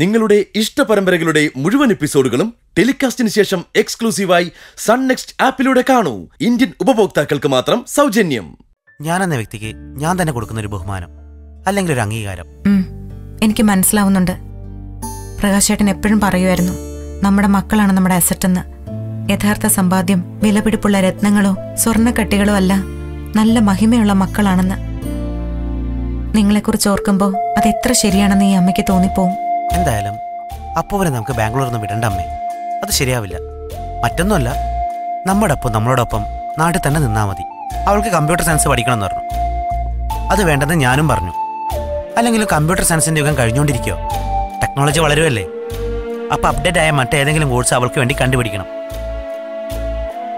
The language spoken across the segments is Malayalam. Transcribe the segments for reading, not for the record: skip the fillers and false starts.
നിങ്ങളുടെ ഇഷ്ടപരമ്പരകളുടെ മുഴുവൻ എപ്പിസോഡുകളും ടെലികാസ്റ്റിന് ശേഷം എക്സ്ക്ലൂസീവായി സൺ നെക്സ്റ്റ് ആപ്പിലൂടെ കാണൂ. ഇന്ത്യൻ ഉപഭോക്താക്കൾക്ക് മാത്രം സൗജന്യം. ഞാൻ എന്ന വ്യക്തിക്ക് ഞാൻ തന്നെ കൊടുക്കുന്ന ഒരു ബഹുമാനം അല്ലെങ്കിൽ ഒരു അംഗീകാരം. എനിക്ക് മനസ്സിലാവുന്നുണ്ട്. പ്രകാശ് ചേട്ടൻ എപ്പോഴും പറയുമായിരുന്നു, നമ്മുടെ മക്കളാണ് നമ്മുടെ അസറ്റെന്ന്. യഥാർത്ഥ സമ്പാദ്യം വിലപിടിപ്പുള്ള രത്നങ്ങളോ സ്വർണ്ണക്കട്ടികളോ അല്ല, നല്ല മഹിമയുള്ള മക്കളാണെന്ന്. നിങ്ങളെക്കുറിച്ച് ഓർക്കുമ്പോൾ അത് എത്ര ശരിയാണെന്ന് ഈ അമ്മയ്ക്ക് തോന്നിപ്പോവും. എന്തായാലും അപ്പോവരെ നമുക്ക് ബാംഗ്ലൂരിൽ വിടണ്ട അമ്മേ, അത് ശരിയാവില്ല. മറ്റൊന്നുമല്ല, നമ്മുടെ അപ്പം നമ്മളോടൊപ്പം നാട്ടിൽ തന്നെ നിന്നാൽ മതി. അവൾക്ക് കമ്പ്യൂട്ടർ സയൻസ് പഠിക്കണം എന്ന് പറഞ്ഞു. അത് വേണ്ടെന്ന് ഞാനും പറഞ്ഞു. അല്ലെങ്കിലും കമ്പ്യൂട്ടർ സയൻസിൻ്റെ യുഗം കഴിഞ്ഞുകൊണ്ടിരിക്കുകയോ, ടെക്നോളജി വളരുമല്ലേ. അപ്പോൾ അപ്ഡേറ്റ് ആയ മറ്റേതെങ്കിലും കോഴ്സ് അവൾക്ക് വേണ്ടി കണ്ടുപിടിക്കണം.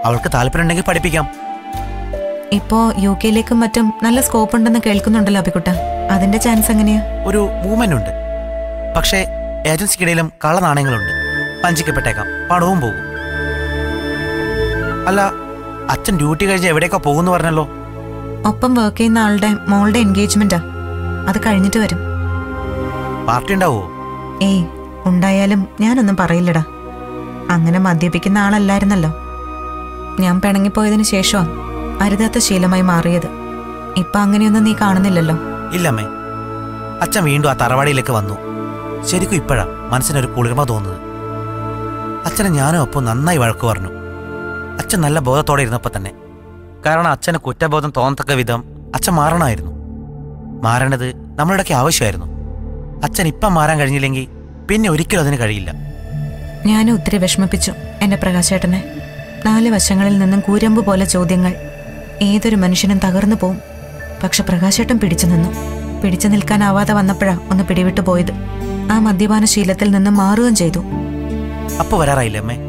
അവൾക്ക് താല്പര്യം ഉണ്ടെങ്കിൽ പഠിപ്പിക്കാം. ഇപ്പോ യു കെയിലേക്കും മറ്റും നല്ല സ്കോപ്പ് ഉണ്ടെന്ന് കേൾക്കുന്നുണ്ടല്ലോ അഭികുട്ട, അതിന്റെ ചാൻസ് എങ്ങനെയാ? ഒരു മൂവ്മെന്റ് ഉണ്ട്, പക്ഷേ ഏജൻസിക്കിടയിലും കള്ളനാണയങ്ങളുണ്ട്. വഞ്ചിക്കപ്പെട്ടേക്കാം, പണവും പോകും. അല്ല, അച്ഛൻ ഡ്യൂട്ടി കഴിഞ്ഞ് എവിടെയൊക്കെ പോകുമെന്ന് പറഞ്ഞല്ലോ. ഒപ്പം വർക്ക് ചെയ്യുന്ന ആളുടെ മോളുടെ എൻഗേജ്മെന്റാ, അത് കഴിഞ്ഞിട്ട് വരും. പാർട്ടി ഉണ്ടാവോ? ഏയ്, ഉണ്ടായാലും ഞാനൊന്നും പറയില്ലടാ. അങ്ങനെ മദ്യപിക്കുന്ന ആളല്ലായിരുന്നല്ലോ. ഞാൻ പിണങ്ങിപ്പോയതിനു ശേഷമാണ് അരുതാത്ത ശീലമായി മാറിയത്. ഇപ്പൊ അങ്ങനെയൊന്നും നീ കാണുന്നില്ലല്ലോ. ഇല്ലമ്മേ, അച്ഛൻ വീണ്ടും ആ തറവാടിയിലേക്ക് വന്നു. ശരിക്കും ഇപ്പോഴാ മനസ്സിനൊരു കുളിർമ തോന്നുന്നത്. അച്ഛനെ ഞാനും ഒപ്പം നന്നായി വഴക്ക് പറഞ്ഞു. അച്ഛൻ നല്ല ബോധത്തോടെ ഇരുന്നപ്പോൾ തന്നെ. കാരണം അച്ഛന് കുറ്റബോധം തോന്നത്തക്ക വിധം അച്ഛൻ മാറണമായിരുന്നു. മാറേണ്ടത് നമ്മളുടെയൊക്കെ ആവശ്യമായിരുന്നു. അച്ഛൻ ഇപ്പം മാറാൻ കഴിഞ്ഞില്ലെങ്കിൽ പിന്നെ ഒരിക്കലും അതിന് കഴിയില്ല. ഞാനും ഒത്തിരി വിഷമിപ്പിച്ചു എൻ്റെ പ്രകാശേട്ടനെ. 4 വശങ്ങളിൽ നിന്നും കൂരമ്പ് പോലെ ചോദ്യങ്ങൾ. ഏതൊരു മനുഷ്യനും തകർന്നു പോവും. പക്ഷെ പ്രകാശേട്ടൻ പിടിച്ചു നിന്നു. പിടിച്ചു നിൽക്കാനാവാതെ വന്നപ്പോഴാ ഒന്ന് പിടിവിട്ടു പോയത്. ആ മദ്യപാന ശീലത്തിൽ നിന്നും മാറുകയും ചെയ്തു. അപ്പോൾ വരാറായില്ലേ അമ്മേ?